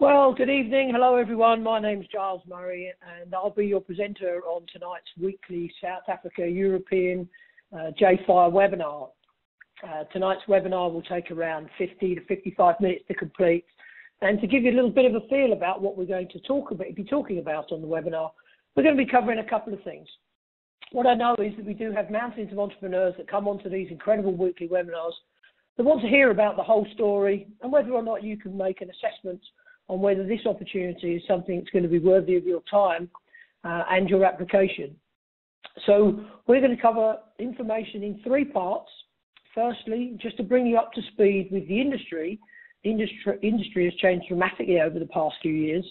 Well, good evening. Hello, everyone. My name's Giles Murray, and I'll be your presenter on tonight's weekly South Africa European JFIRE webinar. Tonight's webinar will take around 50 to 55 minutes to complete. And to give you a little bit of a feel about what we're going to be talking about on the webinar, we're going to be covering a couple of things. What I know is that we do have mountains of entrepreneurs that come onto these incredible weekly webinars that want to hear about the whole story and whether or not you can make an assessment on whether this opportunity is something that's going to be worthy of your time and your application. So we're going to cover information in three parts. Firstly, just to bring you up to speed with the industry. The industry has changed dramatically over the past few years.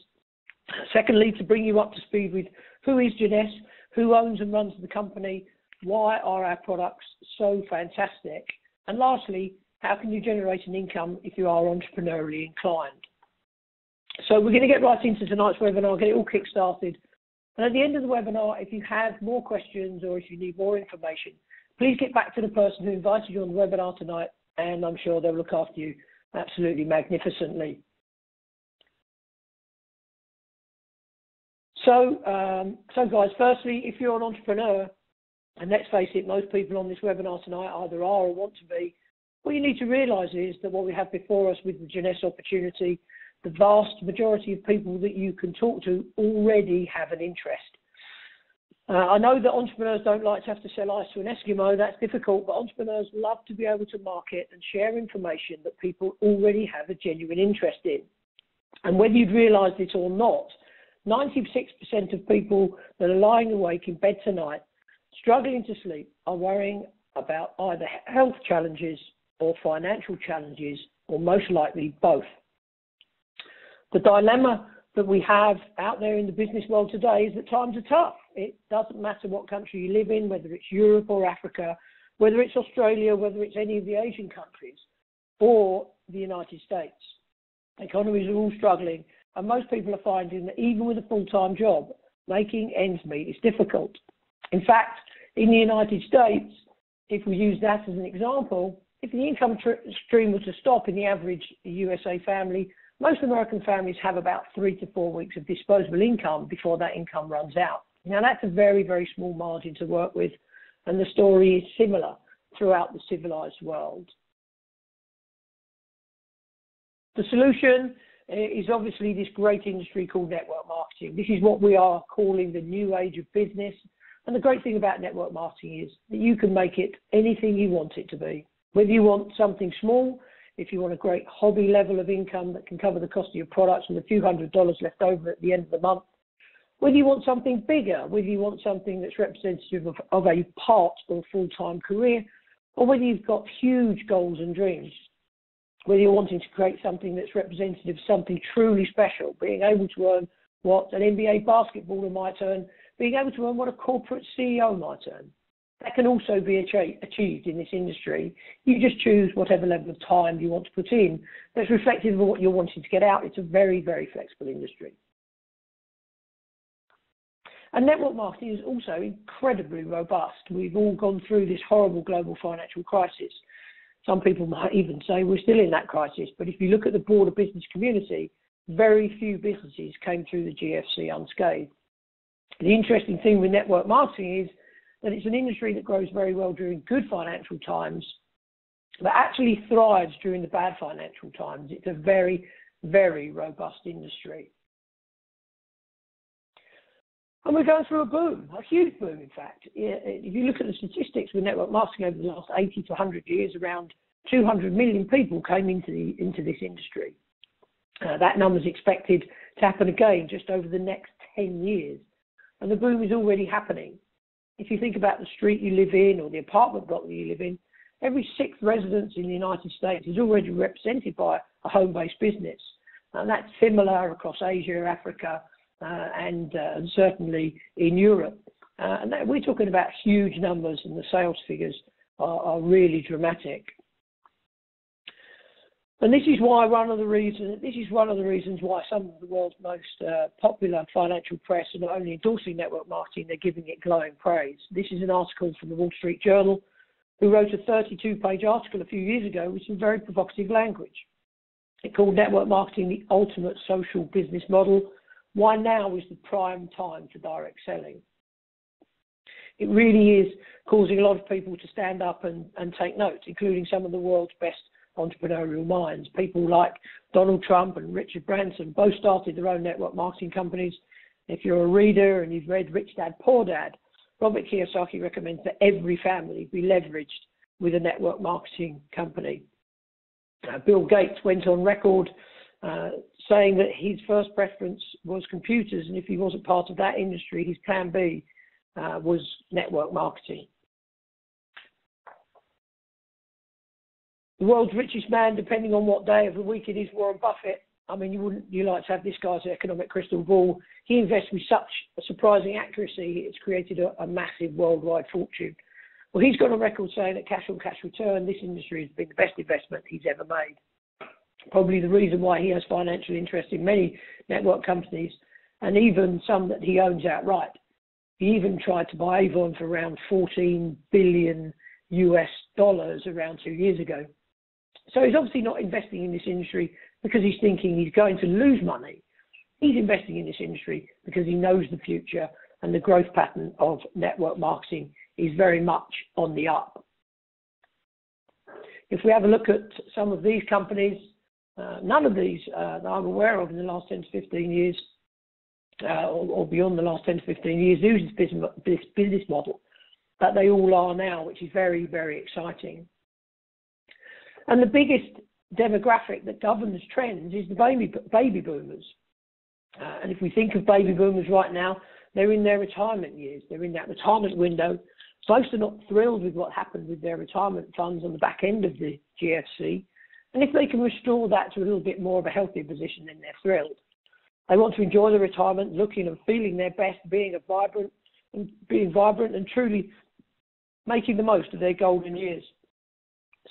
Secondly, to bring you up to speed with who is Jeunesse, who owns and runs the company, why are our products so fantastic, and lastly, how can you generate an income if you are entrepreneurially inclined. So we're going to get right into tonight's webinar, get it all kick-started. And at the end of the webinar, if you have more questions or if you need more information, please get back to the person who invited you on the webinar tonight, and I'm sure they'll look after you absolutely magnificently. So, guys, firstly, if you're an entrepreneur, and let's face it, most people on this webinar tonight either are or want to be, what you need to realise is that what we have before us with the Jeunesse opportunity, the vast majority of people that you can talk to already have an interest. I know that entrepreneurs don't like to have to sell ice to an Eskimo, that's difficult, but entrepreneurs love to be able to market and share information that people already have a genuine interest in. And whether you've realised it or not, 96% of people that are lying awake in bed tonight, struggling to sleep, are worrying about either health challenges or financial challenges, or most likely both. The dilemma that we have out there in the business world today is that times are tough. It doesn't matter what country you live in, whether it's Europe or Africa, whether it's Australia, whether it's any of the Asian countries or the United States. Economies are all struggling, and most people are finding that even with a full-time job, making ends meet is difficult. In fact, in the United States, if we use that as an example, if the income stream were to stop in the average USA family, most American families have about 3 to 4 weeks of disposable income before that income runs out. Now, that's a very, very small margin to work with, and the story is similar throughout the civilized world. The solution is obviously this great industry called network marketing. This is what we are calling the new age of business, and the great thing about network marketing is that you can make it anything you want it to be. Whether you want something small, if you want a great hobby level of income that can cover the cost of your products and the few $100s left over at the end of the month, whether you want something bigger, whether you want something that's representative of a part or full-time career, or whether you've got huge goals and dreams, whether you're wanting to create something that's representative of something truly special, being able to earn what an NBA basketballer might earn, being able to earn what a corporate CEO might earn. That can also be achieved in this industry. You just choose whatever level of time you want to put in that's reflective of what you're wanting to get out. It's a very, very flexible industry. And network marketing is also incredibly robust. We've all gone through this horrible global financial crisis. Some people might even say we're still in that crisis, but if you look at the broader business community, very few businesses came through the GFC unscathed. The interesting thing with network marketing is that it's an industry that grows very well during good financial times, but actually thrives during the bad financial times. It's a very, very robust industry. And we're going through a boom, a huge boom, in fact. If you look at the statistics with network marketing over the last 80 to 100 years, around 200 million people came into this industry. That number is expected to happen again just over the next 10 years. And the boom is already happening. If you think about the street you live in or the apartment block that you live in, every sixth residence in the United States is already represented by a home-based business. And that's similar across Asia, Africa, and certainly in Europe. And that, we're talking about huge numbers, and the sales figures are really dramatic. And this is why one of the reasons why some of the world's most popular financial press are not only endorsing network marketing, they're giving it glowing praise. This is an article from the Wall Street Journal, who wrote a 32-page article a few years ago with some very provocative language. It called network marketing the ultimate social business model. Why now is the prime time for direct selling? It really is causing a lot of people to stand up and take notes, including some of the world's best entrepreneurial minds. People like Donald Trump and Richard Branson both started their own network marketing companies. If you're a reader and you've read Rich Dad, Poor Dad, Robert Kiyosaki recommends that every family be leveraged with a network marketing company. Bill Gates went on record saying that his first preference was computers, and if he wasn't part of that industry, his plan B was network marketing. The world's richest man, depending on what day of the week it is, Warren Buffett. I mean, you like to have this guy's economic crystal ball. He invests with such a surprising accuracy, it's created a massive worldwide fortune. Well, he's got a record saying that cash-on-cash return, this industry has been the best investment he's ever made. Probably the reason why he has financial interest in many network companies and even some that he owns outright. He even tried to buy Avon for around $14 billion US around 2 years ago. So he's obviously not investing in this industry because he's thinking he's going to lose money. He's investing in this industry because he knows the future and the growth pattern of network marketing is very much on the up. If we have a look at some of these companies, none of these that I'm aware of in the last 10 to 15 years, or beyond the last 10 to 15 years, uses this business model that they all are now, which is very, very exciting. And the biggest demographic that governs trends is the baby boomers. And if we think of baby boomers right now, they're in their retirement years. They're in that retirement window. Most are not thrilled with what happened with their retirement funds on the back end of the GFC. And if they can restore that to a little bit more of a healthy position, then they're thrilled. They want to enjoy their retirement, looking and feeling their best, being vibrant and truly making the most of their golden years.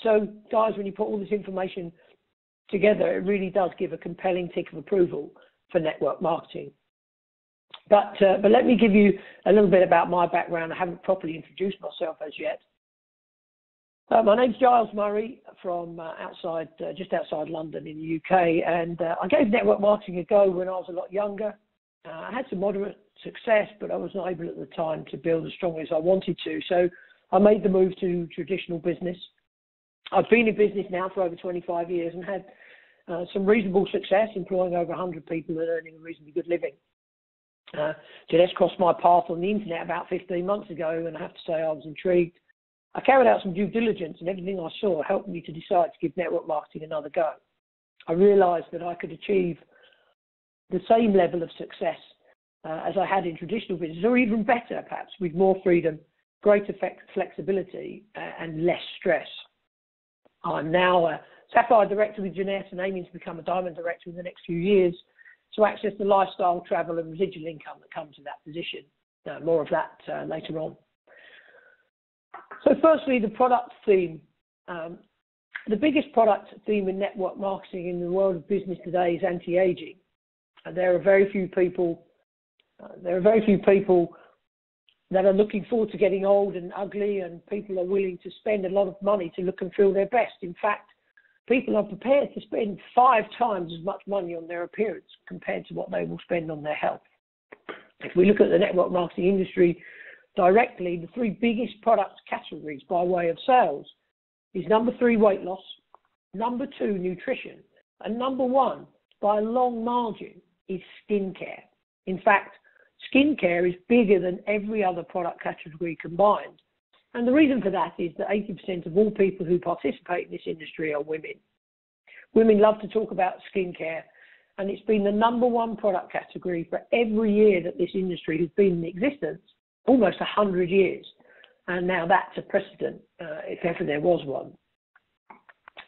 So, guys, when you put all this information together, it really does give a compelling tick of approval for network marketing. But let me give you a little bit about my background. I haven't properly introduced myself as yet. My name's Giles Murray from just outside London in the UK, and I gave network marketing a go when I was a lot younger. I had some moderate success, but I was not able at the time to build as strongly as I wanted to, so I made the move to traditional business. I've been in business now for over 25 years and had some reasonable success, employing over 100 people and earning a reasonably good living. Jeunesse crossed my path on the internet about 15 months ago, and I have to say I was intrigued. I carried out some due diligence, and everything I saw helped me to decide to give network marketing another go. I realised that I could achieve the same level of success as I had in traditional business, or even better perhaps, with more freedom, greater flexibility and less stress. I'm now a Sapphire Director with Jeunesse and aiming to become a Diamond Director in the next few years to access the lifestyle, travel and residual income that comes with that position. More of that later on. So firstly, the product theme. The biggest product theme in network marketing in the world of business today is anti-aging. And there are very few people that are looking forward to getting old and ugly, and people are willing to spend a lot of money to look and feel their best. In fact, people are prepared to spend 5 times as much money on their appearance compared to what they will spend on their health. If we look at the network marketing industry directly, the 3 biggest product categories by way of sales is number 3, weight loss, number 2, nutrition, and number 1, by a long margin, is skincare. In fact, skincare is bigger than every other product category combined. And the reason for that is that 80% of all people who participate in this industry are women. Women love to talk about skincare, and it's been the number 1 product category for every year that this industry has been in existence, almost 100 years. And now that's a precedent, if ever there was one.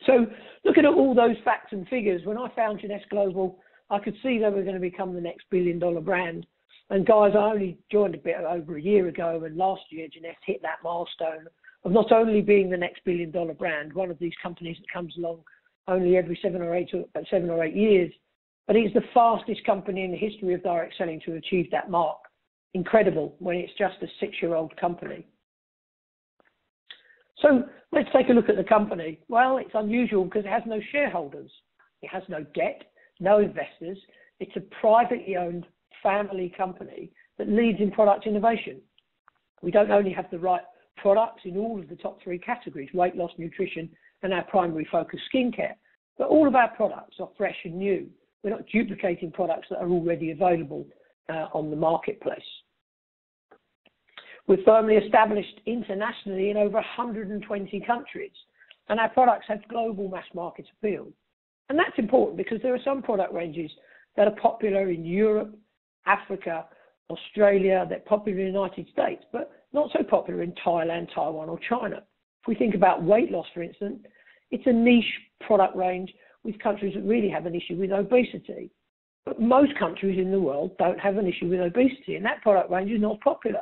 So looking at all those facts and figures, when I found Jeunesse Global, I could see they were going to become the next billion-dollar brand. And guys, I only joined a bit over a year ago, and last year Jeunesse hit that milestone of not only being the next billion-dollar brand, one of these companies that comes along only every 7 or 8 years, but it's the fastest company in the history of direct selling to achieve that mark. Incredible when it's just a 6-year-old company. So let's take a look at the company. Well, it's unusual because it has no shareholders. It has no debt, no investors. It's a privately owned family company that leads in product innovation. We don't only have the right products in all of the top three categories, weight loss, nutrition, and our primary focus, skincare, but all of our products are fresh and new. We're not duplicating products that are already available on the marketplace. We're firmly established internationally in over 120 countries, and our products have global mass market appeal. And that's important because there are some product ranges that are popular in Europe, Africa, Australia, they're popular in the United States, but not so popular in Thailand, Taiwan, or China. If we think about weight loss, for instance, it's a niche product range with countries that really have an issue with obesity. But most countries in the world don't have an issue with obesity, and that product range is not popular.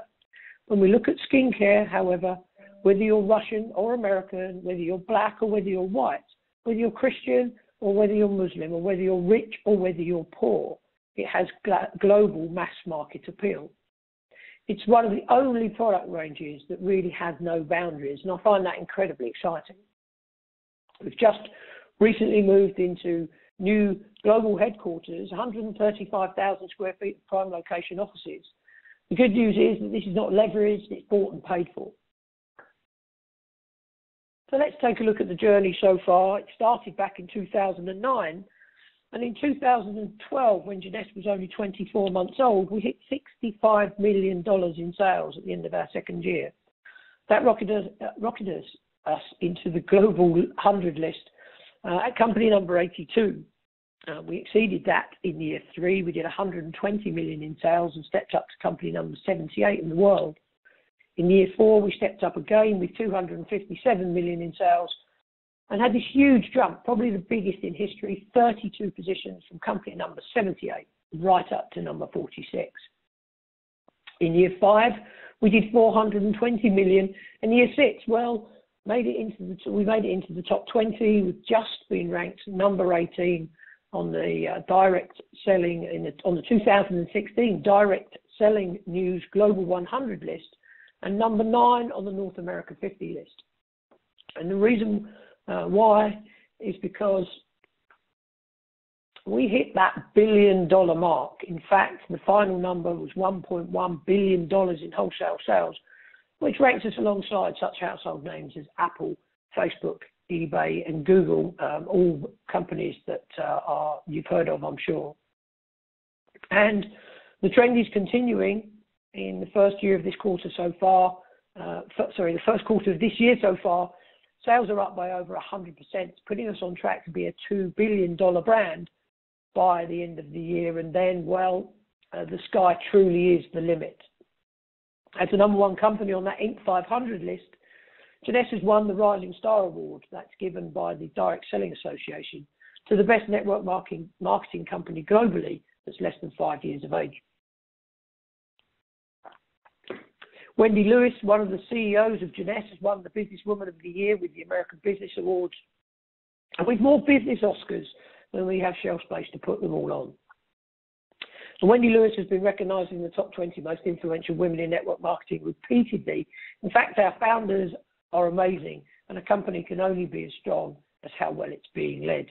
When we look at skincare, however, whether you're Russian or American, whether you're black or whether you're white, whether you're Christian or whether you're Muslim, or whether you're rich or whether you're poor, it has global mass market appeal. It's one of the only product ranges that really have no boundaries, and I find that incredibly exciting. We've just recently moved into new global headquarters, 135,000 square feet of prime location offices. The good news is that this is not leveraged, it's bought and paid for. So let's take a look at the journey so far. It started back in 2009, and in 2012, when Jeunesse was only 24 months old, we hit $65 million in sales at the end of our second year. That rocketed us into the global 100 list at company number 82. We exceeded that in year three. We did 120 million in sales and stepped up to company number 78 in the world. In year four, we stepped up again with 257 million in sales and had this huge jump, probably the biggest in history, 32 positions from company number 78 right up to number 46. In year five, we did 420 million. And year six, well, we made it into the top 20. We've just been ranked number 18 on the direct selling on the 2016 direct selling news global 100 list, and number 9 on the North America 50 list. And the reason why is because we hit that $1 billion mark. In fact, the final number was $1.1 billion in wholesale sales, which ranks us alongside such household names as Apple, Facebook, eBay and Google, all companies that you've heard of, I'm sure. And the trend is continuing in the first year of this quarter so far. The first quarter of this year so far, sales are up by over 100%, putting us on track to be a $2 billion brand by the end of the year. And then, well, the sky truly is the limit. As the number one company on that Inc. 500 list, Jeunesse has won the Rising Star Award that's given by the Direct Selling Association to the best network marketing company globally that's less than 5 years of age. Wendy Lewis, one of the CEOs of Jeunesse, has won the Businesswoman of the Year with the American Business Awards. And we've more business Oscars than we have shelf space to put them all on. And Wendy Lewis has been recognised in the top 20 most influential women in network marketing repeatedly. In fact, our founders are amazing, and a company can only be as strong as how well it's being led.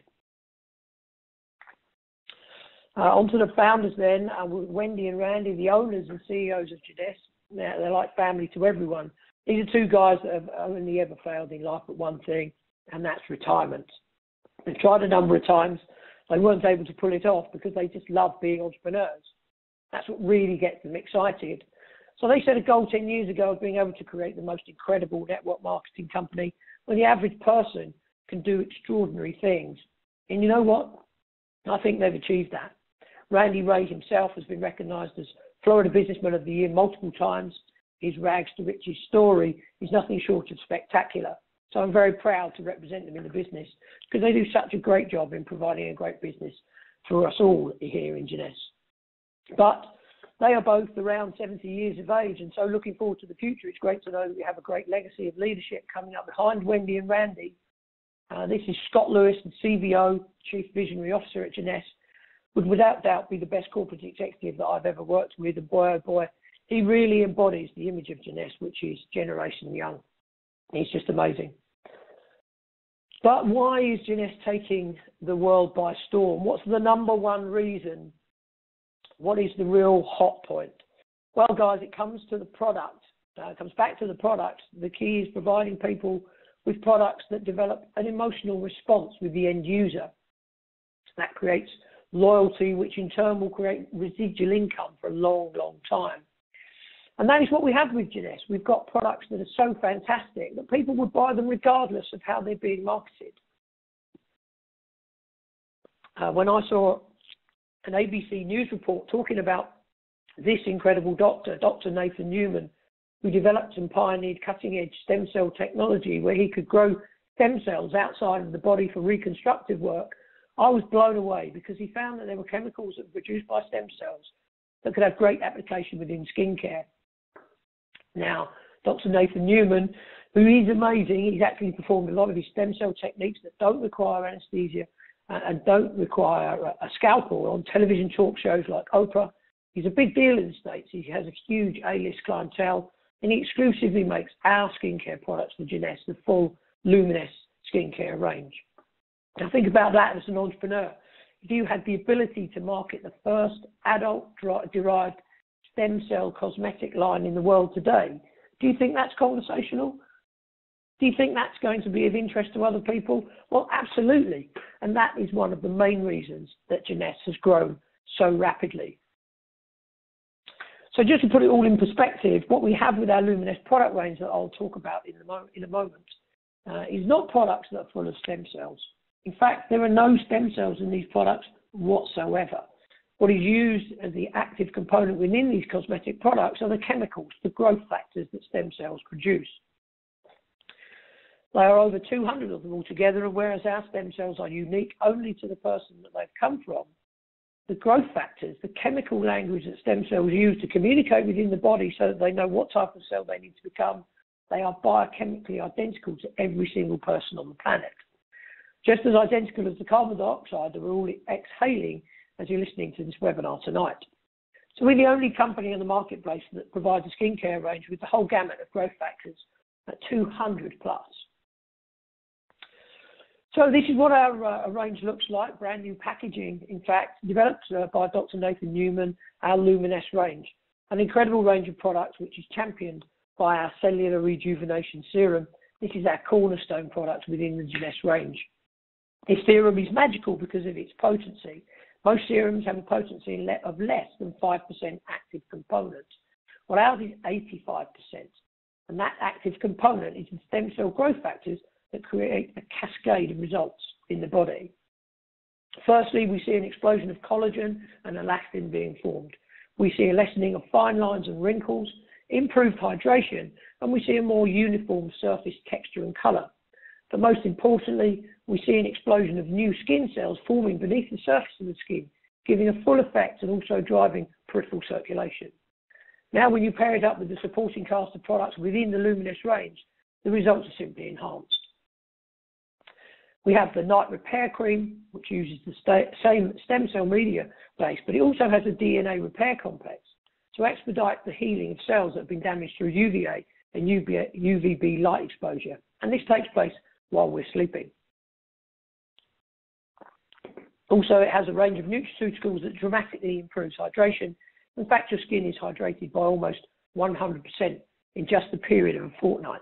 On to the founders then, Wendy and Randy, the owners and CEOs of Jeunesse. They're like family to everyone. These are two guys that have only ever failed in life at one thing, and that's retirement. They've tried a number of times. They weren't able to pull it off because they just love being entrepreneurs. That's what really gets them excited. So they set a goal 10 years ago of being able to create the most incredible network marketing company where the average person can do extraordinary things. And you know what? I think they've achieved that. Randy Ray himself has been recognized as Florida Businessman of the Year multiple times. His rags to riches story is nothing short of spectacular. So I'm very proud to represent them in the business because they do such a great job in providing a great business for us all here in Jeunesse. But they are both around 70 years of age, and so looking forward to the future, it's great to know that we have a great legacy of leadership coming up behind Wendy and Randy. This is Scott Lewis, the CVO, Chief Visionary Officer at Jeunesse, would without doubt be the best corporate executive that I've ever worked with, and boy, oh boy, he really embodies the image of Jeunesse, which is Generation Young. He's just amazing. But why is Jeunesse taking the world by storm. What's the number one reason? What is the real hot point? Well, guys, it comes to the product. It comes back to the product. The key is providing people with products that develop an emotional response with the end user. That creates loyalty, which in turn will create residual income for a long, long time. And that is what we have with Jeunesse. We've got products that are so fantastic that people would buy them regardless of how they're being marketed. When I saw an ABC News report talking about this incredible doctor, Dr. Nathan Newman, who developed and pioneered cutting-edge stem cell technology where he could grow stem cells outside of the body for reconstructive work, I was blown away because he found that there were chemicals that were produced by stem cells that could have great application within skincare. Now, Dr. Nathan Newman, who is amazing, he's actually performed a lot of his stem cell techniques that don't require anesthesia and don't require a scalpel on television talk shows like Oprah. He's a big deal in the States. He has a huge A-list clientele, and he exclusively makes our skincare products for Jeunesse, the full Luminesce skincare range. Now, think about that as an entrepreneur. If you had the ability to market the first adult-derived stem cell cosmetic line in the world today, do you think that's conversational? Do you think that's going to be of interest to other people? Well, absolutely. And that is one of the main reasons that Jeunesse has grown so rapidly. So just to put it all in perspective, what we have with our Luminesce product range that I'll talk about in a moment is not products that are full of stem cells. In fact, there are no stem cells in these products whatsoever. What is used as the active component within these cosmetic products are the chemicals, the growth factors that stem cells produce. There are over 200 of them altogether, and whereas our stem cells are unique only to the person that they've come from, the growth factors, the chemical language that stem cells use to communicate within the body so that they know what type of cell they need to become, they are biochemically identical to every single person on the planet. Just as identical as the carbon dioxide that we're all exhaling as you're listening to this webinar tonight. So we're the only company in the marketplace that provides a skincare range with the whole gamut of growth factors at 200 plus. So this is what our range looks like, brand new packaging, in fact, developed by Dr. Nathan Newman, our Luminesce range, an incredible range of products which is championed by our cellular rejuvenation serum. This is our cornerstone product within the Jeunesse range. This serum is magical because of its potency. Most serums have a potency of less than 5% active component. Well, ours is 85%, and that active component is the stem cell growth factors that create a cascade of results in the body. Firstly, we see an explosion of collagen and elastin being formed. We see a lessening of fine lines and wrinkles, improved hydration, and we see a more uniform surface texture and colour. But most importantly, we see an explosion of new skin cells forming beneath the surface of the skin, giving a full effect and also driving peripheral circulation. Now, when you pair it up with the supporting cast of products within the Luminesce range, the results are simply enhanced. We have the Night Repair Cream, which uses the same stem cell media base, but it also has a DNA repair complex to expedite the healing of cells that have been damaged through UVA and UVB light exposure. And this takes place while we're sleeping. Also, it has a range of nutraceuticals that dramatically improves hydration. In fact, your skin is hydrated by almost 100% in just the period of a fortnight.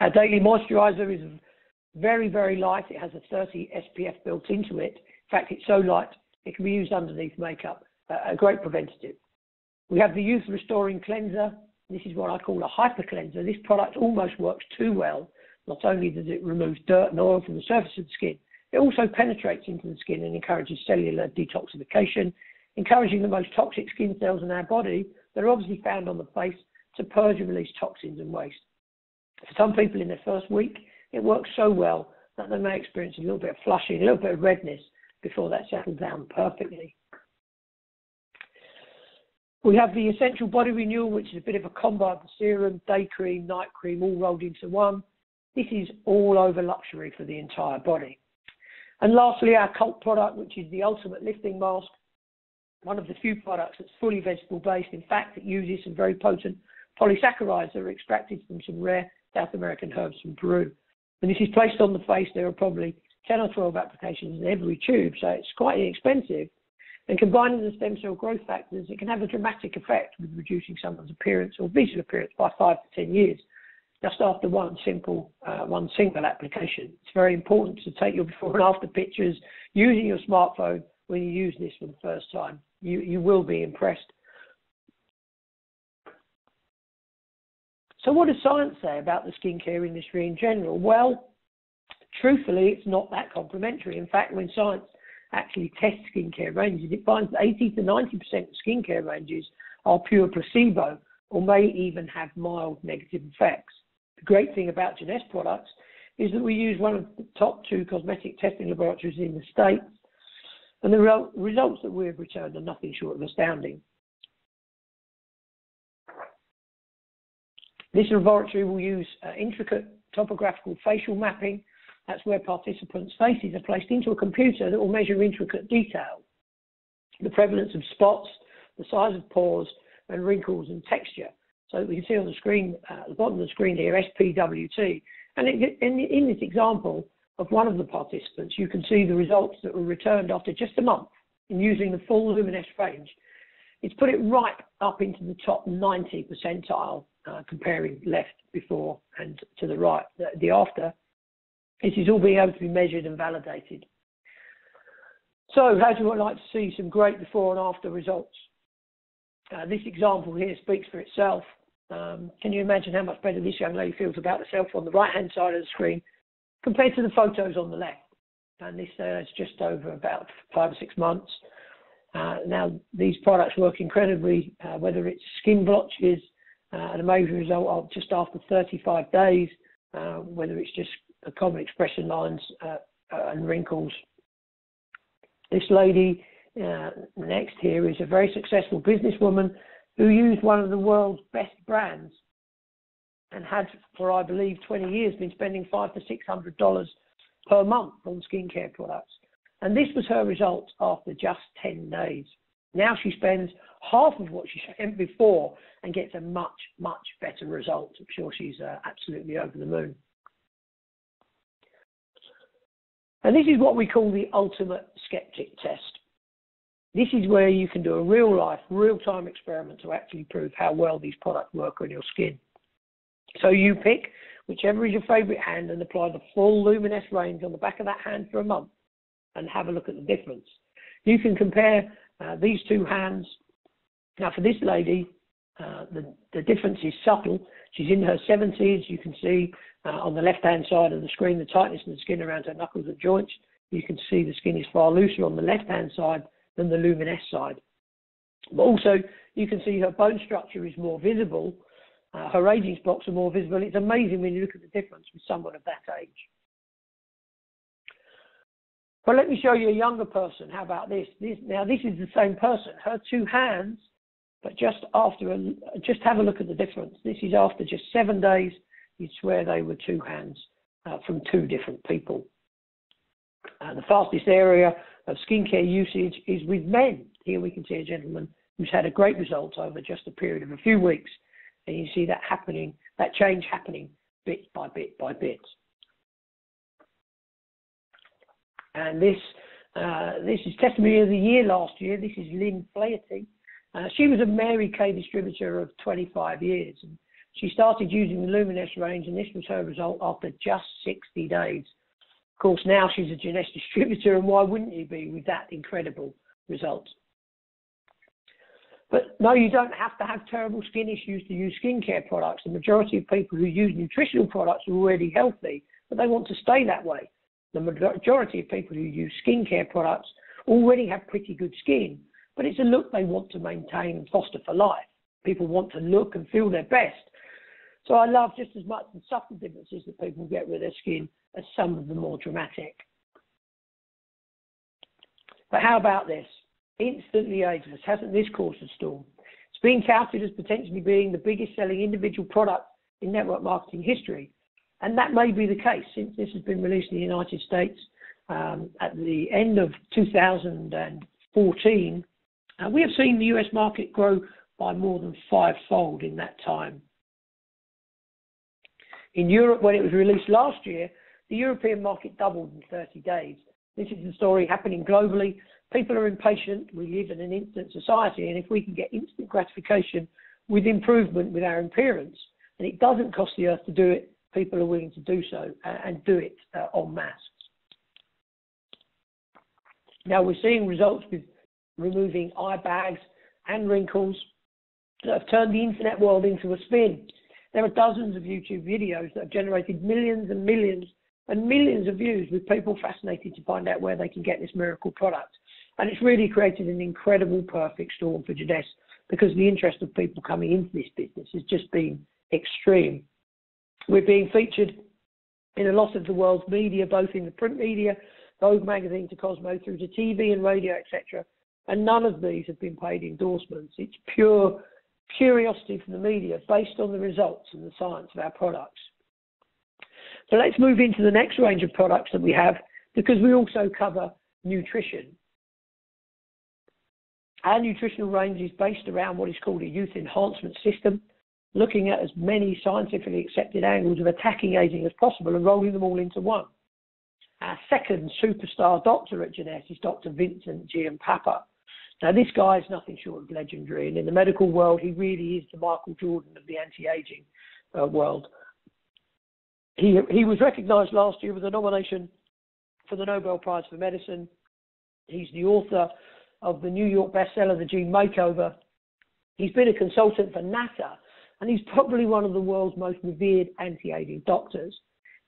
Our daily moisturiser is very, very light. It has a 30 SPF built into it. In fact, it's so light, it can be used underneath makeup, a great preventative. We have the Youth Restoring Cleanser. This is what I call a hyper cleanser. This product almost works too well. Not only does it remove dirt and oil from the surface of the skin, it also penetrates into the skin and encourages cellular detoxification, encouraging the most toxic skin cells in our body that are obviously found on the face to purge and release toxins and waste. For some people in their first week, it works so well that they may experience a little bit of flushing, a little bit of redness before that settles down perfectly. We have the Essential Body Renewal, which is a bit of a combo of the serum, day cream, night cream, all rolled into one. This is all over luxury for the entire body. And lastly, our cult product, which is the Ultimate Lifting Mask, one of the few products that's fully vegetable-based. In fact, it uses some very potent polysaccharides that are extracted from some rare South American herbs from Peru. When this is placed on the face, there are probably 10 or 12 applications in every tube, so it's quite inexpensive. And combining the stem cell growth factors, it can have a dramatic effect with reducing someone's appearance or visual appearance by 5 to 10 years, just after one single application. It's very important to take your before and after pictures using your smartphone when you use this for the first time. You will be impressed. So what does science say about the skincare industry in general? Well, truthfully, it's not that complimentary. In fact, when science actually tests skincare ranges, it finds that 80 to 90% of skincare ranges are pure placebo or may even have mild negative effects. The great thing about Jeunesse products is that we use one of the top 2 cosmetic testing laboratories in the States, and the results that we have returned are nothing short of astounding. This laboratory will use intricate topographical facial mapping. That's where participants' faces are placed into a computer that will measure intricate detail, the prevalence of spots, the size of pores, and wrinkles and texture. So we can see on the screen, the bottom of the screen here, SPWT. And in this example of one of the participants, you can see the results that were returned after just a month in using the full Luminesce range. It's put it right up into the top 90 percentile, comparing left before and to the right, the after. This is all being able to be measured and validated. So how do I like to see some great before and after results? This example here speaks for itself. Can you imagine how much better this young lady feels about herself on the right-hand side of the screen compared to the photos on the left? And this is just over about 5 or 6 months. Now, these products work incredibly, whether it's skin blotches, an amazing result of just after 35 days, whether it's just the common expression lines and wrinkles. This lady next here is a very successful businesswoman who used one of the world's best brands and had, for I believe 20 years, been spending $500 to $600 per month on skincare products. And this was her result after just 10 days. Now she spends half of what she spent before and gets a much, much better result. I'm sure she's absolutely over the moon. And this is what we call the ultimate skeptic test. This is where you can do a real-life, real-time experiment to actually prove how well these products work on your skin. So you pick whichever is your favourite hand and apply the full Luminesce range on the back of that hand for a month and have a look at the difference. You can compare these two hands. Now, for this lady, the difference is subtle. She's in her 70s. You can see on the left-hand side of the screen the tightness of the skin around her knuckles and joints. You can see the skin is far looser on the left-hand side than the Luminesce side. But also, you can see her bone structure is more visible. Her aging spots are more visible. It's amazing when you look at the difference with someone of that age. But let me show you a younger person. How about this? Now, this is the same person. Her two hands, but just have a look at the difference. This is after just 7 days. You'd swear they were two hands from two different people. The fastest area of skincare usage is with men. Here we can see a gentleman who's had a great result over just a period of a few weeks. And you see that happening, that change happening bit by bit by bit. And this is testimony of the year last year. This is Lynn Flaherty. She was a Mary Kay distributor of 25 years. And she started using the Luminesce range, and this was her result after just 60 days. Of course, now she's a Jeunesse distributor, and why wouldn't you be with that incredible result? But no, you don't have to have terrible skin issues to use skincare products. The majority of people who use nutritional products are already healthy, but they want to stay that way. The majority of people who use skincare products already have pretty good skin, but it's a look they want to maintain and foster for life. People want to look and feel their best. So I love just as much the subtle differences that people get with their skin as some of the more dramatic. But how about this? Instantly Ageless. Hasn't this caused a storm? It's been touted as potentially being the biggest selling individual product in network marketing history. And that may be the case, since this has been released in the United States at the end of 2014. We have seen the US market grow by more than 5-fold in that time. In Europe, when it was released last year, The European market doubled in 30 days. This is a story happening globally. People are impatient. We live in an instant society, and if we can get instant gratification with improvement with our appearance, and it doesn't cost the earth to do it, people are willing to do so and do it en masse. Now, we're seeing results with removing eye bags and wrinkles that have turned the internet world into a spin. There are dozens of YouTube videos that have generated millions and millions and millions of views, with people fascinated to find out where they can get this miracle product. And it's really created an incredible perfect storm for Jeunesse, because the interest of people coming into this business has just been extreme. We're being featured in a lot of the world's media, both in the print media, Vogue magazine to Cosmo, through to TV and radio, etc. And none of these have been paid endorsements. It's pure curiosity from the media based on the results and the science of our products. So let's move into the next range of products that we have, because we also cover nutrition. Our nutritional range is based around what is called a youth enhancement system, looking at as many scientifically accepted angles of attacking aging as possible and rolling them all into one. Our second superstar doctor at Jeunesse is Dr. Vincent Giampappa. Now, this guy is nothing short of legendary, and in the medical world, he really is the Michael Jordan of the anti-aging world. He was recognized last year with a nomination for the Nobel Prize for Medicine. He's the author of the New York bestseller, The Gene Makeover. He's been a consultant for NASA, and he's probably one of the world's most revered anti-aging doctors.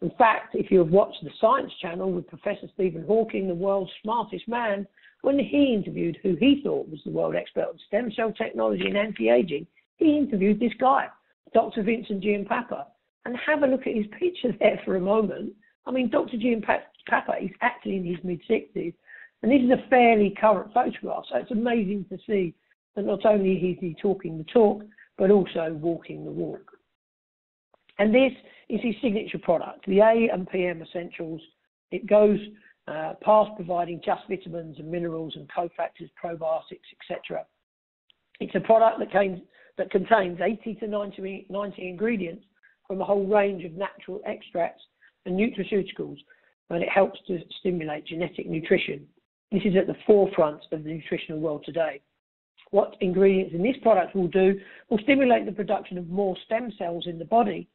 In fact, if you have watched the Science Channel with Professor Stephen Hawking, the world's smartest man, when he interviewed who he thought was the world expert on stem cell technology and anti-aging, he interviewed this guy, Dr. Vincent Giampappa. And have a look at his picture there for a moment. I mean, Dr. Giampappa is actually in his mid-60s, and this is a fairly current photograph, so it's amazing to see that not only is he talking the talk, but also walking the walk. And this is his signature product, the A and PM Essentials. It goes past providing just vitamins and minerals and cofactors, probiotics, etc. It's a product that contains 80 to 90 ingredients from a whole range of natural extracts and nutraceuticals, and it helps to stimulate genetic nutrition. This is at the forefront of the nutritional world today. What ingredients in this product will do will stimulate the production of more stem cells in the body.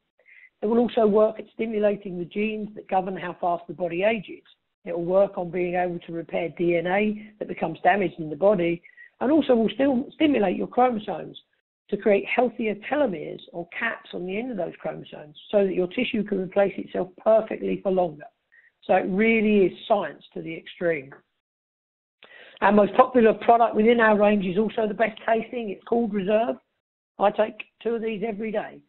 It will also work at stimulating the genes that govern how fast the body ages. It will work on being able to repair DNA that becomes damaged in the body, and also will still stimulate your chromosomes to create healthier telomeres or caps on the end of those chromosomes, so that your tissue can replace itself perfectly for longer. So it really is science to the extreme. Our most popular product within our range is also the best tasting. It's called Reserve. I take 2 of these every day.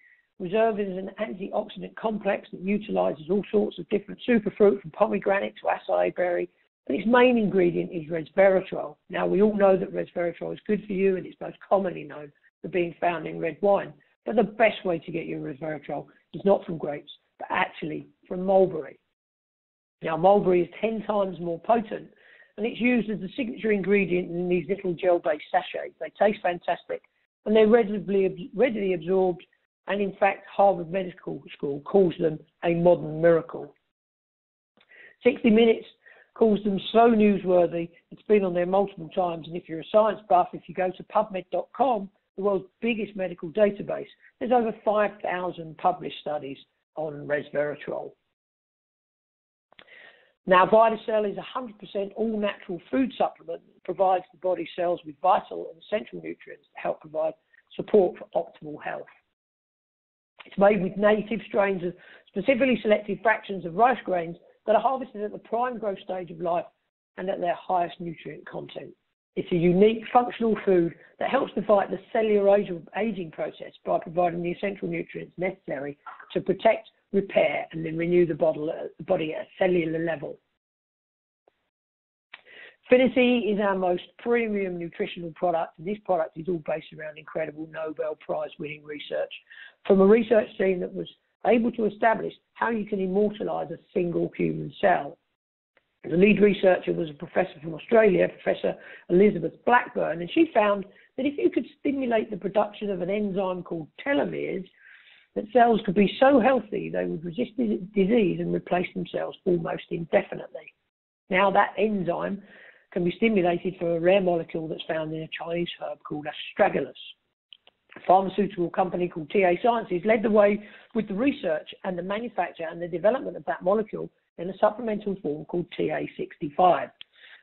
Reserve is an antioxidant complex that utilizes all sorts of different superfruit, from pomegranate to acai berry, but its main ingredient is resveratrol. Now, we all know that resveratrol is good for you, and it's most commonly known for being found in red wine. But the best way to get your resveratrol is not from grapes, but actually from mulberry. Now, mulberry is 10 times more potent, and it's used as the signature ingredient in these little gel-based sachets. They taste fantastic, and they're readily absorbed, and in fact, Harvard Medical School calls them a modern miracle. 60 Minutes calls them so newsworthy. It's been on there multiple times, and if you're a science buff, if you go to pubmed.com, the world's biggest medical database, there's over 5,000 published studies on resveratrol. Now, VitaCell is a 100% all-natural food supplement that provides the body cells with vital and essential nutrients to help provide support for optimal health. It's made with native strains of specifically selected fractions of rice grains that are harvested at the prime growth stage of life and at their highest nutrient content. It's a unique functional food that helps to fight the cellular aging process by providing the essential nutrients necessary to protect, repair and then renew the body at a cellular level. Finiti is our most premium nutritional product, and this product is all based around incredible Nobel Prize winning research from a research team that was able to establish how you can immortalize a single human cell. The lead researcher was a professor from Australia, Professor Elizabeth Blackburn, and she found that if you could stimulate the production of an enzyme called telomeres, that cells could be so healthy they would resist disease and replace themselves almost indefinitely. Now that enzyme can be stimulated for a rare molecule that's found in a Chinese herb called Astragalus. A pharmaceutical company called TA Sciences led the way with the research and the manufacture and the development of that molecule in a supplemental form called TA65.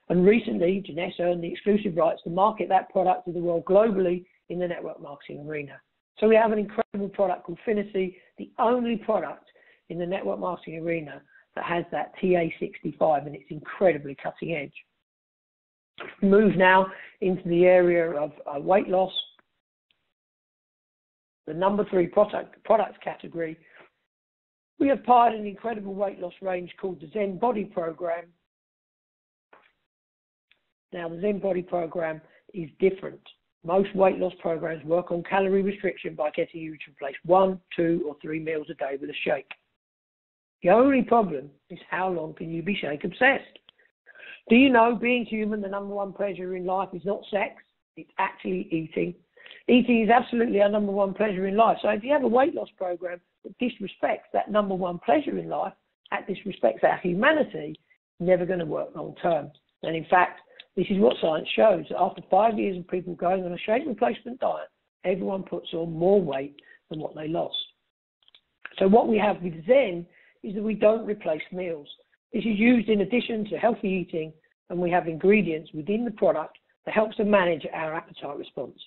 And recently, Jeunesse earned the exclusive rights to market that product to the world globally in the network marketing arena. So we have an incredible product called Finiti, the only product in the network marketing arena that has that TA65, and it's incredibly cutting edge. Move now into the area of weight loss. The number three product category, we have pioneered an incredible weight loss range called the Zen Body Program. Now, the Zen Body Program is different. Most weight loss programs work on calorie restriction by getting you to replace 1, 2, or 3 meals a day with a shake. The only problem is how long can you be shake obsessed? Do you know, being human, the number one pleasure in life is not sex, it's actually eating. Eating is absolutely our number one pleasure in life. So if you have a weight loss program that disrespects that number one pleasure in life, that disrespects our humanity, never going to work long term. And in fact, this is what science shows, that after 5 years of people going on a shake replacement diet, everyone puts on more weight than what they lost. So what we have with Zen is that we don't replace meals. This is used in addition to healthy eating, and we have ingredients within the product that helps to manage our appetite response.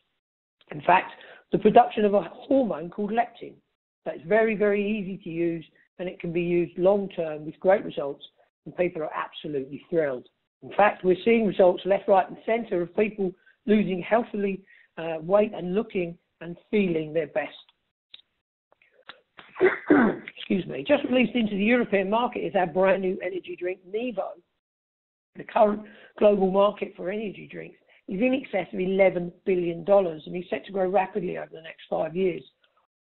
In fact, the production of a hormone called leptin. That's very, very easy to use, and it can be used long-term with great results, and people are absolutely thrilled. In fact, we're seeing results left, right, and centre of people losing healthily weight and looking and feeling their best. Excuse me. Just released into the European market is our brand new energy drink, Nevo. The current global market for energy drinks is in excess of $11 billion and is set to grow rapidly over the next 5 years.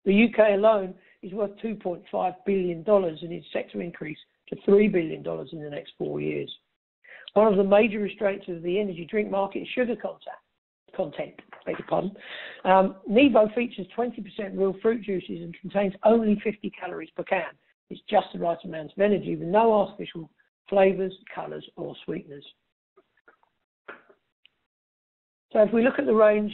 The UK alone is worth $2.5 billion and is set to increase to $3 billion in the next 4 years. One of the major restraints of the energy drink market is sugar content. Nevo features 20% real fruit juices and contains only 50 calories per can. It's just the right amount of energy with no artificial flavours, colours or sweeteners. So if we look at the range,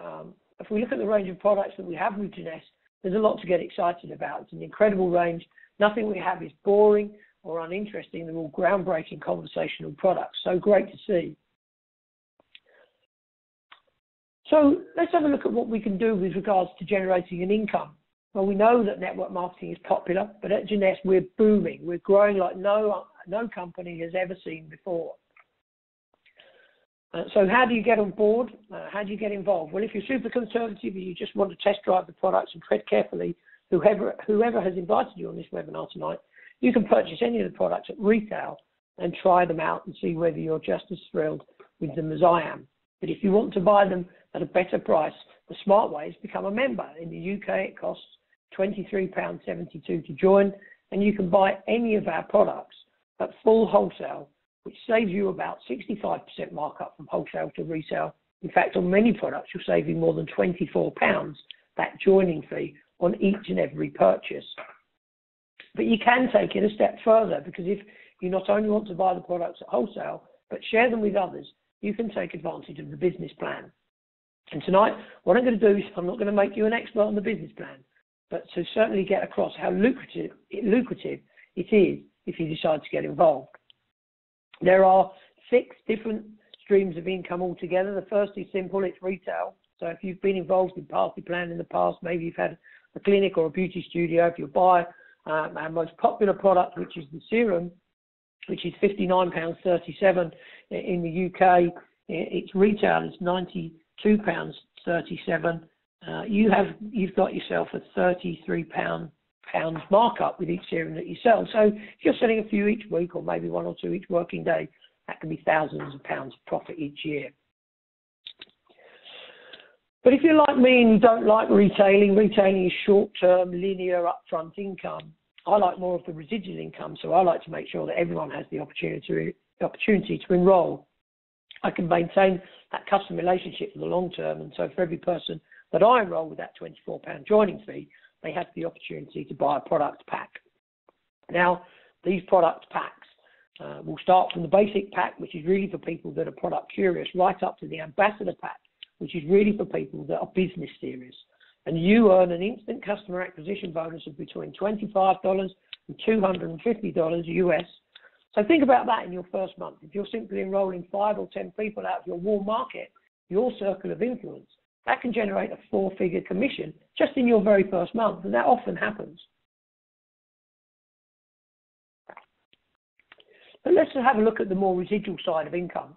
of products that we have with Jeunesse, there's a lot to get excited about. It's an incredible range. Nothing we have is boring or uninteresting. They're all groundbreaking conversational products. So great to see. So let's have a look at what we can do with regards to generating an income. Well, we know that network marketing is popular, but at Jeunesse we're booming. We're growing like no company has ever seen before. So how do you get on board? How do you get involved? Well, if you're super conservative and you just want to test drive the products and tread carefully, whoever has invited you on this webinar tonight, you can purchase any of the products at retail and try them out and see whether you're just as thrilled with them as I am. But if you want to buy them at a better price, the smart way is to become a member. In the UK, it costs £23.72 to join, and you can buy any of our products at full wholesale, which saves you about 65% markup from wholesale to resale. In fact, on many products, you'll save you more than £24, that joining fee, on each and every purchase. But you can take it a step further, because if you not only want to buy the products at wholesale, but share them with others, you can take advantage of the business plan. And tonight, what I'm going to do is I'm not going to make you an expert on the business plan, but to certainly get across how lucrative it is if you decide to get involved. There are 6 different streams of income altogether. The first is simple, it's retail. So if you've been involved in party plan in the past, maybe you've had a clinic or a beauty studio, if you buy our most popular product, which is the serum, which is £59.37 in the UK, it's retail, it's £92.37. You've got yourself a £33 markup with each serum that you sell. So if you're selling a few each week, or maybe 1 or 2 each working day, that can be thousands of pounds of profit each year. But if you're like me and you don't like retailing, retailing is short-term, linear, upfront income. I like more of the residual income, so I like to make sure that everyone has the opportunity to enrol. I can maintain that customer relationship for the long term, and so for every person that I enrol with that £24 joining fee, they have the opportunity to buy a product pack. Now, these product packs will start from the basic pack, which is really for people that are product curious, right up to the ambassador pack, which is really for people that are business serious. And you earn an instant customer acquisition bonus of between $25 and $250 US. So think about that in your first month. If you're simply enrolling 5 or 10 people out of your warm market, your circle of influence, that can generate a 4-figure commission just in your very first month, and that often happens. But let's have a look at the more residual side of income.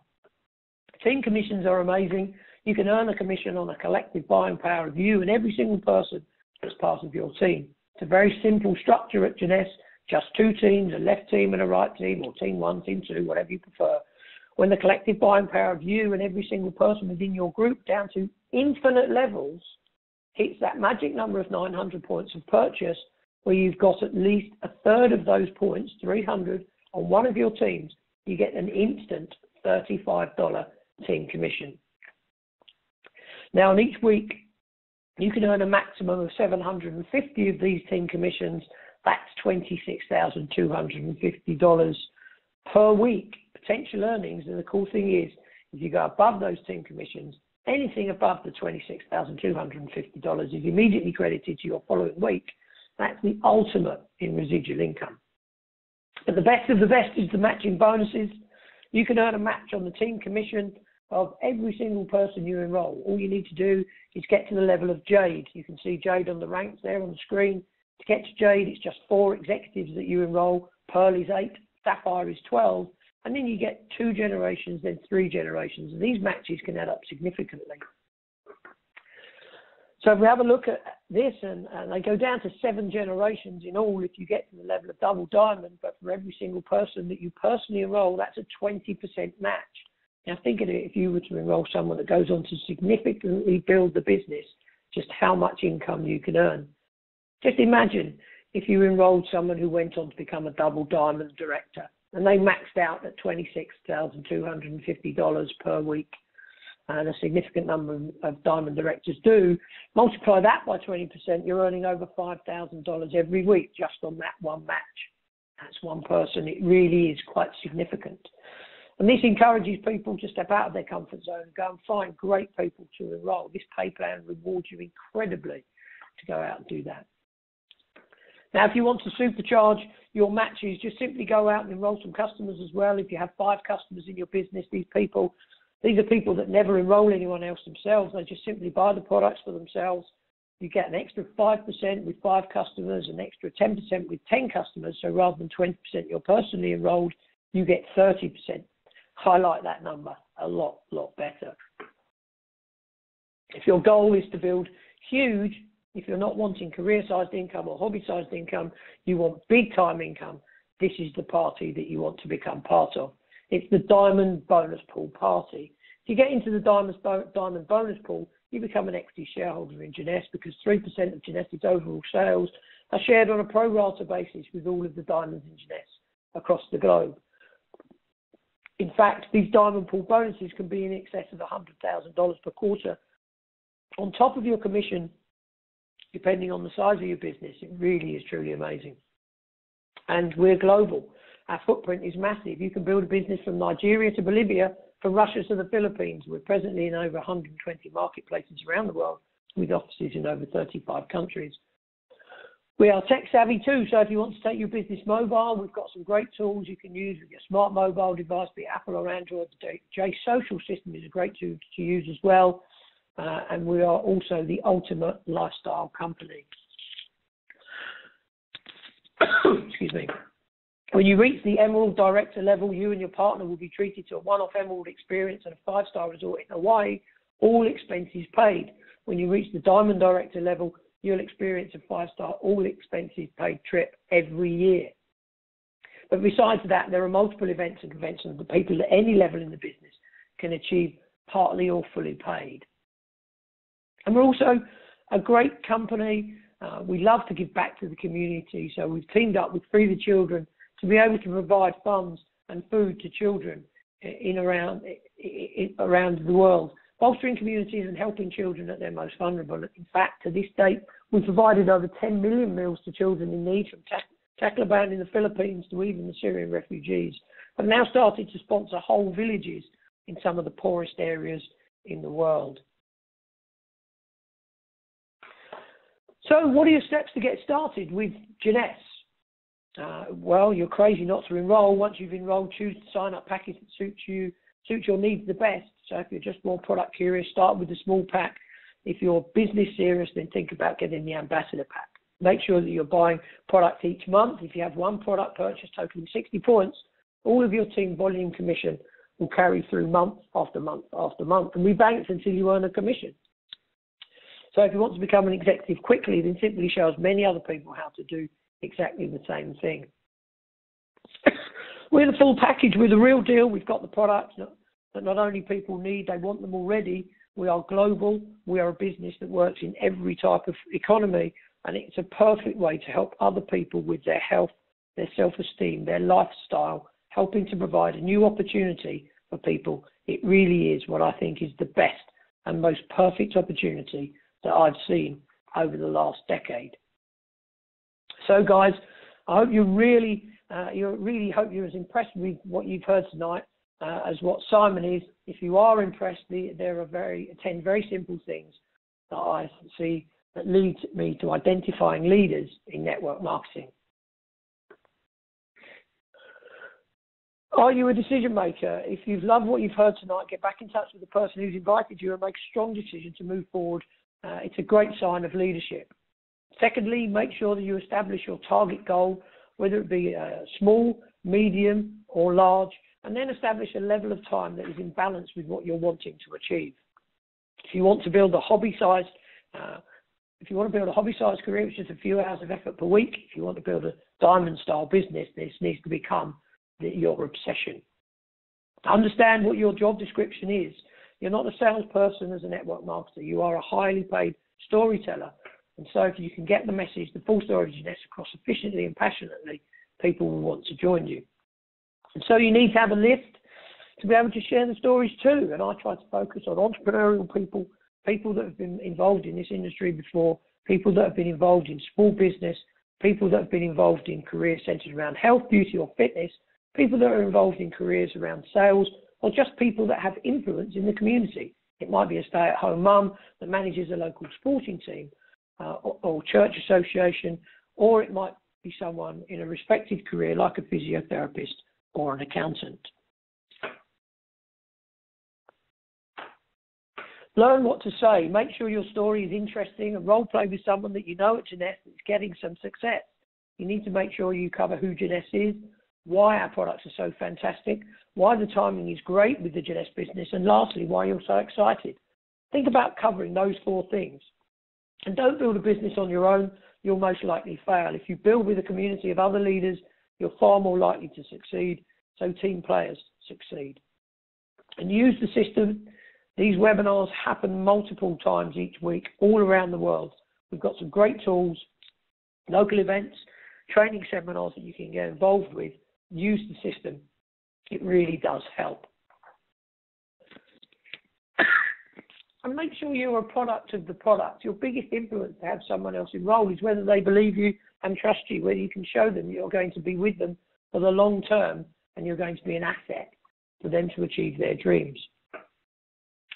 Team commissions are amazing. You can earn a commission on a collective buying power of you and every single person that's part of your team. It's a very simple structure at Jeunesse, just 2 teams, a left team and a right team, or team 1, team 2, whatever you prefer. When the collective buying power of you and every single person within your group down to infinite levels hits that magic number of 900 points of purchase, where you've got at least a third of those points, 300, on one of your teams, you get an instant $35 team commission. Now, on each week, you can earn a maximum of 750 of these team commissions. That's $26,250 per week, potential earnings. And the cool thing is, if you go above those team commissions, anything above the $26,250 is immediately credited to your following week. That's the ultimate in residual income. But the best of the best is the matching bonuses. You can earn a match on the team commission of every single person you enroll. All you need to do is get to the level of Jade. You can see Jade on the ranks there on the screen. To get to Jade, it's just 4 executives that you enroll. Pearl is 8, Sapphire is 12, and then you get 2 generations, then 3 generations. And these matches can add up significantly. So if we have a look at this, and they go down to 7 generations in all if you get to the level of double diamond, but for every single person that you personally enroll, that's a 20% match. Now think of it, if you were to enroll someone that goes on to significantly build the business, just how much income you can earn. Just imagine if you enrolled someone who went on to become a double diamond director, and they maxed out at $26,250 per week, and a significant number of diamond directors do. Multiply that by 20%, you're earning over $5,000 every week just on that one match. That's one person. It really is quite significant. And this encourages people to step out of their comfort zone and go and find great people to enroll. This pay plan rewards you incredibly to go out and do that. Now, if you want to supercharge your matches, just simply go out and enroll some customers as well. If you have 5 customers in your business, these are people that never enroll anyone else themselves. They just simply buy the products for themselves. You get an extra 5% with 5 customers, an extra 10% with 10 customers. So rather than 20% you're personally enrolled, you get 30%. Highlight that number a lot better. If your goal is to build huge, if you're not wanting career-sized income or hobby-sized income, you want big-time income, this is the party that you want to become part of. It's the Diamond Bonus Pool Party. If you get into the Diamond Bonus Pool, you become an equity shareholder in Jeunesse, because 3% of Jeunesse' overall sales are shared on a pro rata basis with all of the diamonds in Jeunesse across the globe. In fact, these Diamond Pool bonuses can be in excess of $100,000 per quarter. On top of your commission, depending on the size of your business, it really is truly amazing. And we're global. Our footprint is massive. You can build a business from Nigeria to Bolivia, from Russia to the Philippines. We're presently in over 120 marketplaces around the world, with offices in over 35 countries. We are tech savvy too, so if you want to take your business mobile, we've got some great tools you can use with your smart mobile device, be it Apple or Android. The JSocial system is a great tool to use as well, and we are also the ultimate lifestyle company. Excuse me. When you reach the Emerald Director level, you and your partner will be treated to a one-off Emerald experience at a 5-star resort in Hawaii, all expenses paid. When you reach the Diamond Director level, you'll experience a 5-star, all expenses paid trip every year. But besides that, there are multiple events and conventions that people at any level in the business can achieve partly or fully paid. And we're also a great company. We love to give back to the community, so we've teamed up with Free the Children to be able to provide funds and food to children around the world, bolstering communities and helping children at their most vulnerable. In fact, to this date, We provided over 10 million meals to children in need, from Tacloban in the Philippines to even the Syrian refugees. I've now started to sponsor whole villages in some of the poorest areas in the world. So what are your steps to get started with Jeunesse? Well, you're crazy not to enroll. Once you've enrolled, choose the sign-up package that suits your needs the best. So if you're just more product curious, start with the small pack. If you're business serious, then think about getting the ambassador pack. Make sure that you're buying product each month. If you have one product purchase totaling 60 points, all of your team volume commission will carry through month after month after month, and rebalance until you earn a commission. So if you want to become an executive quickly, then simply show as many other people how to do exactly the same thing. We're the full package. We're the real deal. We've got the products that not only people need, they want them already. We are global. We are a business that works in every type of economy, and it's a perfect way to help other people with their health, their self-esteem, their lifestyle, helping to provide a new opportunity for people. It really is what I think is the best and most perfect opportunity that I've seen over the last decade. So guys, I hope you really hope you're as impressed with what you've heard tonight as what Simon is. If you are impressed, there are 10 very simple things that I see that leads me to identifying leaders in network marketing. Are you a decision maker? If you've loved what you've heard tonight, get back in touch with the person who's invited you and make a strong decision to move forward. It's a great sign of leadership. Secondly, make sure that you establish your target goal, whether it be small, medium, or large, and then establish a level of time that is in balance with what you're wanting to achieve. If you want to build a hobby-sized career, which is a few hours of effort per week, if you want to build a diamond-style business, this needs to become your obsession. Understand what your job description is. You're not a salesperson as a network marketer. You are a highly paid storyteller. And so if you can get the message, the full story of Jeunesse across efficiently and passionately, people will want to join you. And so you need to have a list to be able to share the stories too. And I try to focus on entrepreneurial people, people that have been involved in this industry before, people that have been involved in small business, people that have been involved in careers centered around health, beauty, or fitness, people that are involved in careers around sales, or just people that have influence in the community. It might be a stay-at-home mum that manages a local sporting team or church association, or it might be someone in a respected career like a physiotherapist or an accountant. Learn what to say. Make sure your story is interesting and role play with someone that you know at Jeunesse that's getting some success. You need to make sure you cover who Jeunesse is, why our products are so fantastic, why the timing is great with the Jeunesse business, and lastly, why you're so excited. Think about covering those four things. And don't build a business on your own. You'll most likely fail. If you build with a community of other leaders, you're far more likely to succeed, so team players succeed. And use the system. These webinars happen multiple times each week all around the world. We've got some great tools, local events, training seminars that you can get involved with. Use the system. It really does help. And make sure you're a product of the product. Your biggest influence to have someone else enroll is whether they believe you and trust you, whether you can show them you're going to be with them for the long term and you're going to be an asset for them to achieve their dreams.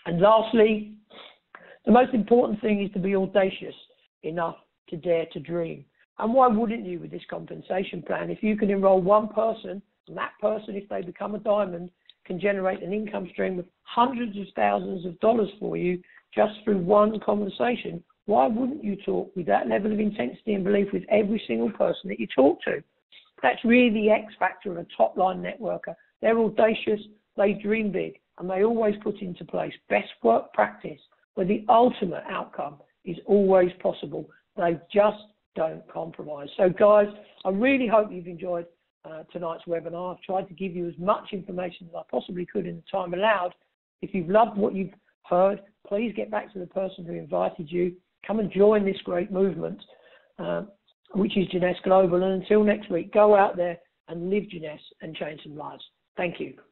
And lastly, the most important thing is to be audacious enough to dare to dream. And why wouldn't you with this compensation plan? If you can enroll one person, and that person, if they become a diamond, can generate an income stream of hundreds of thousands of dollars for you just through one conversation, why wouldn't you talk with that level of intensity and belief with every single person that you talk to? That's really the X factor of a top-line networker. They're audacious, they dream big, and they always put into place best work practice where the ultimate outcome is always possible. They just don't compromise. So guys, I really hope you've enjoyed tonight's webinar. I've tried to give you as much information as I possibly could in the time allowed. If you've loved what you've heard, please get back to the person who invited you. Come and join this great movement, which is Jeunesse Global. And until next week, go out there and live Jeunesse and change some lives. Thank you.